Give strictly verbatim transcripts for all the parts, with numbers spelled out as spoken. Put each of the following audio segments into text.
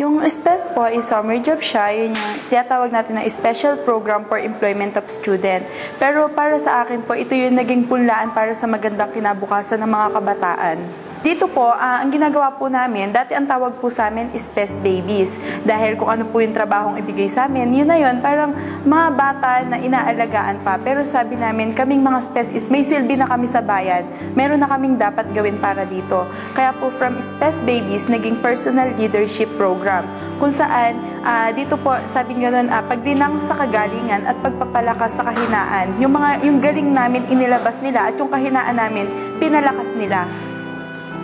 Yung SPES po is summer job siya, yun yung tinatawag natin na Special Program for Employment of Student. Pero para sa akin po, ito yung naging punlaan para sa magandang kinabukasan ng mga kabataan. Dito po, uh, ang ginagawa po namin, dati ang tawag po sa amin is SPES babies. Dahil kung ano po yung trabahong ibigay sa amin, yun na yun, parang mga bata na inaalagaan pa. Pero sabi namin, kaming mga SPES is may silbi na kami sa bayan. Meron na kaming dapat gawin para dito. Kaya po from SPES babies, naging personal leadership program. Kung saan, uh, dito po, sabi nga nun, uh, paglinang sa kagalingan at pagpapalakas sa kahinaan. Yung, mga, yung galing namin, inilabas nila at yung kahinaan namin, pinalakas nila.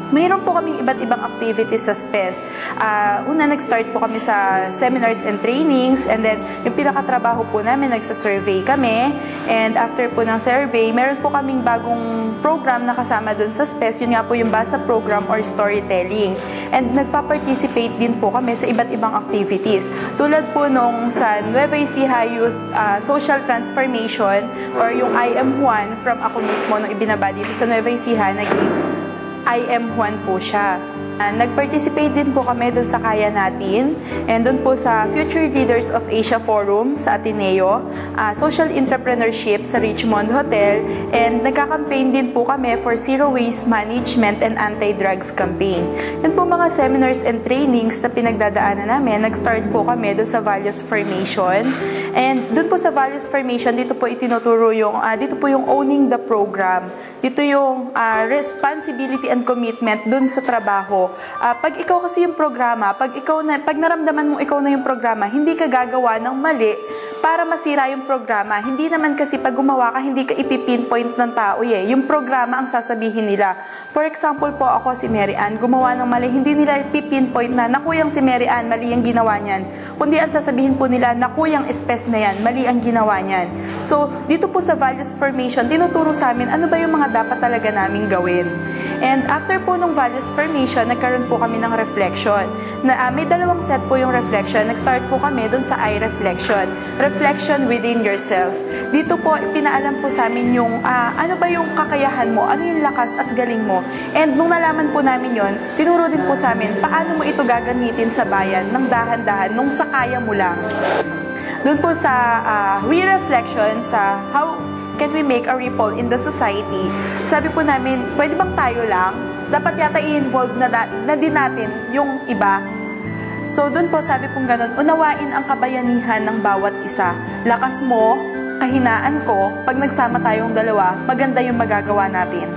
Mayroon po kaming iba't ibang activities sa SPES. Uh, una, nag-start po kami sa seminars and trainings, and then yung pinakatrabaho po namin, nagsasurvey kami, and after po ng survey, meron po kaming bagong program na kasama dun sa SPES, yun nga po yung basa program or storytelling. And nagpa-participate din po kami sa iba't ibang activities. Tulad po nung sa Nueva Ecija Youth uh, Social Transformation, or yung I am Juan, from ako mismo, nung ibinaba dito sa Nueva Ecija, naging I M one po siya. Uh, Nag-participate din po kami doon sa Kaya Natin and doon po sa Future Leaders of Asia Forum sa Ateneo, uh, Social Entrepreneurship sa Richmond Hotel, and nagka-campaign din po kami for Zero Waste Management and Anti-Drugs Campaign. Yun po mga seminars and trainings na pinagdadaanan namin, nag-start po kami doon sa Values Formation. And doon po sa Values Formation, dito po itinuturo yung, uh, dito po yung owning the program. Dito yung uh, responsibility and commitment doon sa trabaho. Uh, pag ikaw kasi yung programa, pag, ikaw na, pag naramdaman mo ikaw na yung programa, hindi ka gagawa ng mali para masira yung programa. Hindi naman kasi pag gumawa ka, hindi ka ipipinpoint ng tao eh. Yung programa ang sasabihin nila. For example po, ako si Mary Ann, gumawa ng mali, hindi nila ipipinpoint na, nakuyang si Mary Ann, mali ang ginawa niyan. Kundi ang sasabihin po nila, nakuyang SPES na yan, mali ang ginawa niyan. So, dito po sa Values Formation, tinuturo sa amin, ano ba yung mga dapat talaga naming gawin. And after po nung Values Formation, nagkaroon po kami ng reflection. Na, uh, may dalawang set po yung reflection. Nag-start po kami dun sa I reflection. Reflection within yourself. Dito po, pinaalam po sa amin yung uh, ano ba yung kakayahan mo, ano yung lakas at galing mo. And nung nalaman po namin yon, tinuro din po sa amin paano mo ito gagamitin sa bayan ng dahan-dahan nung sa kaya mo lang. Dun po sa uh, we reflection, sa how can we make a ripple in the society, sabi po namin, pwede bang tayo lang? Dapat yata i-involve na, na din natin yung iba. So, dun po sabi kong ganun, unawain ang kabayanihan ng bawat isa. Lakas mo, kahinaan ko, pag nagsama tayong dalawa, maganda yung magagawa natin.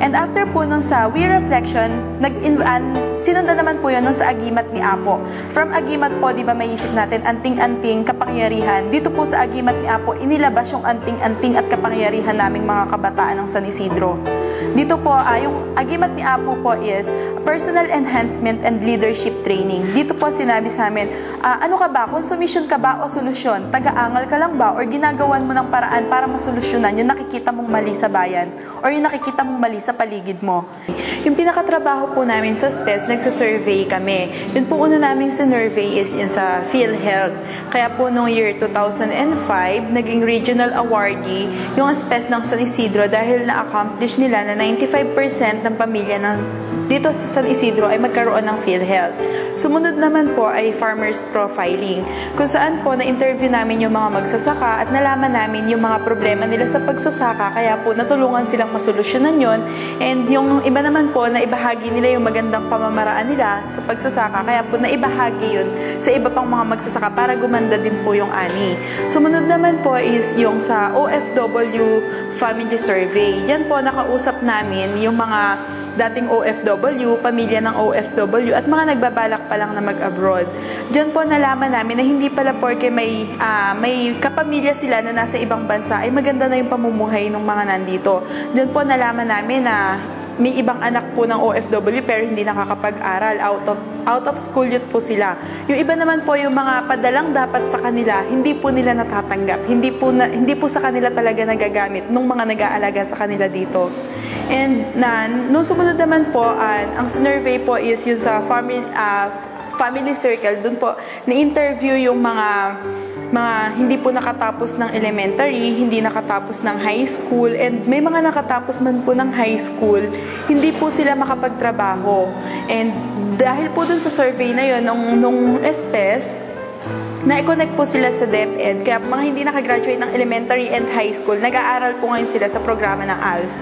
And after po nun sa We Reflection, nag-in-an, sinundan naman po yun nun sa Agimat ni Apo. From Agimat po, di ba maiisip natin, anting-anting, kapangyarihan. Dito po sa Agimat ni Apo, inilabas yung anting-anting at kapangyarihan naming mga kabataan ng San Isidro. Dito po, uh, yung Agimat ni Apo po is Personal Enhancement and Leadership Training. Dito po sinabi sa amin, uh, ano ka ba? Consumption ka ba o solusyon? Tagaangal ka lang ba? Or ginagawan mo ng paraan para masolusyonan yung nakikita mong mali sa bayan? Or yung nakikita mong mali sa paligid mo? Yung pinakatrabaho po namin sa SPES, nagsasurvey kami. Yun po una namin sinurvey is yun sa PhilHealth. Kaya po noong year two thousand five, naging regional awardee yung SPES ng San Isidro dahil na-accomplish nila na ninety-five percent ng pamilya ng dito sa San Isidro ay magkaroon ng PhilHealth. Sumunod naman po ay farmers profiling, kung saan po na-interview namin yung mga magsasaka at nalaman namin yung mga problema nila sa pagsasaka, kaya po natulungan silang masolusyonan yon. And yung iba naman po, naibahagi nila yung magandang pamamaraan nila sa pagsasaka, kaya po naibahagi yun sa iba pang mga magsasaka para gumanda din po yung ani. Sumunod naman po is yung sa O F W family survey. Diyan po nakausap namin yung mga dating O F W, pamilya ng O F W, at mga nagbabalak pa lang na mag-abroad. Diyan po nalaman namin na hindi pala porke may, uh, may kapamilya sila na nasa ibang bansa, ay maganda na yung pamumuhay ng mga nandito. Diyan po nalaman namin na may ibang anak po ng O F W pero hindi nakakapag-aral, out of, out of school youth po sila. Yung iba naman po, yung mga padalang dapat sa kanila, hindi po nila natatanggap, hindi po, na, hindi po sa kanila talaga nagagamit nung mga nag-aalaga sa kanila dito. And na, nung sumunod naman po, uh, ang survey po is yung sa family, uh, family circle. Dun po, na-interview yung mga mga hindi po nakatapos ng elementary, hindi nakatapos ng high school, and may mga nakatapos man po ng high school, hindi po sila makapagtrabaho. And dahil po dun sa survey na yun, nung, nung S P E S, na-connect po sila sa DepEd. Kaya mga hindi nakagraduate ng elementary and high school, nag-aaral po ngayon sila sa programa ng A L S.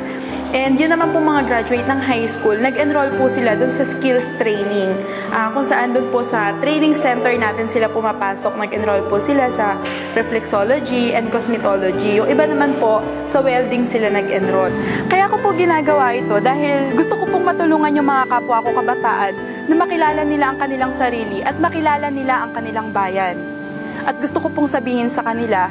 And yun naman po mga graduate ng high school, nag-enroll po sila dun sa skills training. Uh, kung saan dun po sa training center natin sila pumapasok, nag-enroll po sila sa reflexology and cosmetology. Yung iba naman po, sa welding sila nag-enroll. Kaya ko po ginagawa ito dahil gusto ko pong matulungan yung mga kapwa ko kabataan na makilala nila ang kanilang sarili at makilala nila ang kanilang bayan. At gusto ko pong sabihin sa kanila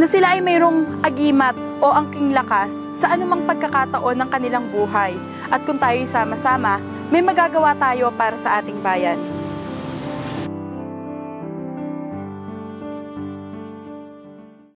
na sila ay mayroong agimat o angking lakas sa anumang pagkakataon ng kanilang buhay. At kung tayo ay sama-sama, may magagawa tayo para sa ating bayan.